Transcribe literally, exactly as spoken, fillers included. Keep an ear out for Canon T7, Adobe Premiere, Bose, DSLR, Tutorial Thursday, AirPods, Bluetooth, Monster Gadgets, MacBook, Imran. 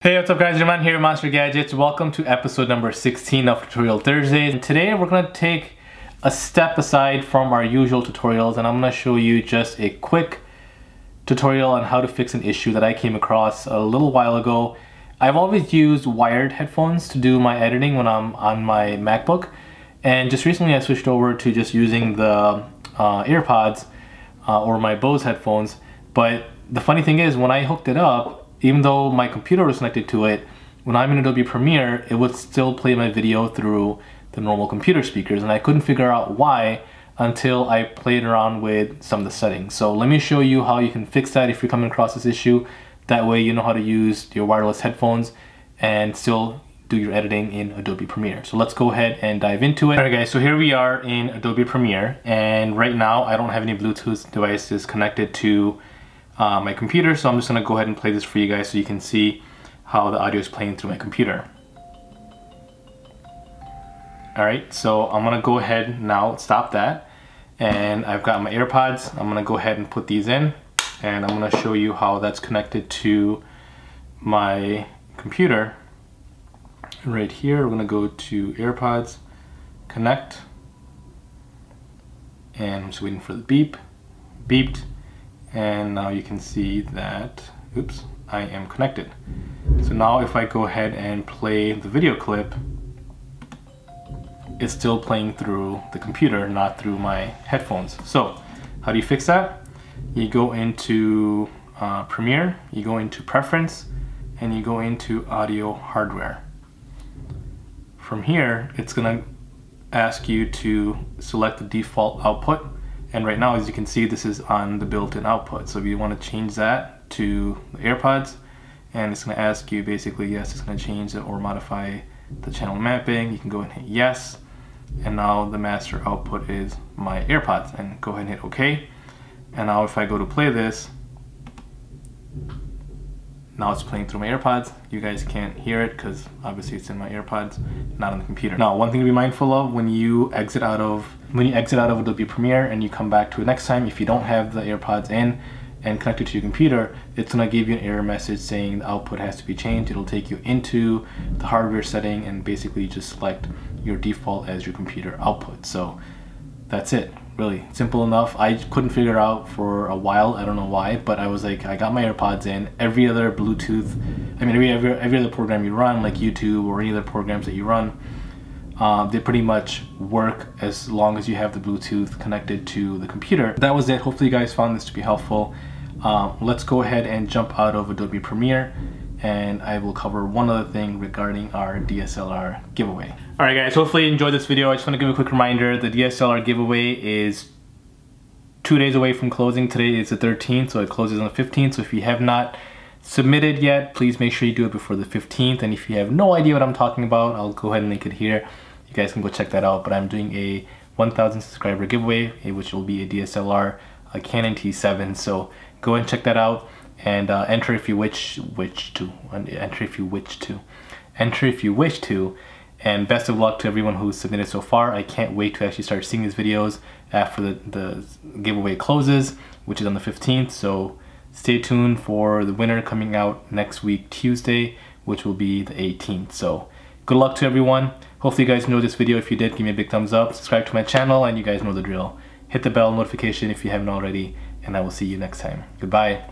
Hey, what's up guys, Imran here, Monster Gadgets. Welcome to episode number sixteen of Tutorial Thursday. And today we're gonna take a step aside from our usual tutorials and I'm gonna show you just a quick tutorial on how to fix an issue that I came across a little while ago. I've always used wired headphones to do my editing when I'm on my MacBook. And just recently I switched over to just using the uh, AirPods uh, or my Bose headphones. But the funny thing is, when I hooked it up, even though my computer was connected to it, when I'm in Adobe Premiere, it would still play my video through the normal computer speakers, and I couldn't figure out why until I played around with some of the settings. So let me show you how you can fix that if you're coming across this issue. That way you know how to use your wireless headphones and still do your editing in Adobe Premiere. So let's go ahead and dive into it. All right guys, so here we are in Adobe Premiere, and right now I don't have any Bluetooth devices connected to Uh, my computer, so I'm just gonna go ahead and play this for you guys so you can see how the audio is playing through my computer. Alright, so I'm gonna go ahead now, stop that, and I've got my AirPods. I'm gonna go ahead and put these in, and I'm gonna show you how that's connected to my computer. Right here, we're gonna go to AirPods, connect, and I'm just waiting for the beep, beeped. And now you can see that, oops, I am connected. So now if I go ahead and play the video clip, it's still playing through the computer, not through my headphones. So how do you fix that? You go into uh, Premiere, you go into Preference, and you go into Audio Hardware. From here, it's gonna ask you to select the default output. And right now, as you can see, this is on the built-in output. So if you want to change that to the AirPods, and it's going to ask you basically, yes, it's going to change it or modify the channel mapping. You can go and hit yes. And now the master output is my AirPods, and go ahead and hit okay. And now if I go to play this, now it's playing through my AirPods. You guys can't hear it because obviously it's in my AirPods, not on the computer. Now, one thing to be mindful of when you exit out of when you exit out of Adobe Premiere and you come back to it next time, if you don't have the AirPods in and connected to your computer, it's gonna give you an error message saying the output has to be changed. It'll take you into the hardware setting and basically just select your default as your computer output. So that's it. Really simple enough. I couldn't figure it out for a while, I don't know why, but I was like, I got my AirPods in. Every other Bluetooth, I mean every, every, every other program you run, like YouTube or any other programs that you run, uh, they pretty much work as long as you have the Bluetooth connected to the computer. That was it. Hopefully you guys found this to be helpful. Uh, let's go ahead and jump out of Adobe Premiere, and I will cover one other thing regarding our D S L R giveaway. Alright guys, hopefully you enjoyed this video. I just want to give a quick reminder, the D S L R giveaway is two days away from closing. Today is the thirteenth, so it closes on the fifteenth, so if you have not submitted yet, please make sure you do it before the fifteenth, and if you have no idea what I'm talking about, I'll go ahead and link it here. You guys can go check that out, but I'm doing a one thousand subscriber giveaway, which will be a D S L R, a Canon T seven, so go and check that out. And uh, enter if you wish, wish to. Enter if you wish to. Enter if you wish to. And best of luck to everyone who's submitted so far. I can't wait to actually start seeing these videos after the, the giveaway closes, which is on the fifteenth. So stay tuned for the winner coming out next week, Tuesday, which will be the eighteenth. So good luck to everyone. Hopefully you guys enjoyed this video. If you did, give me a big thumbs up. Subscribe to my channel, and you guys know the drill. Hit the bell notification if you haven't already. And I will see you next time. Goodbye.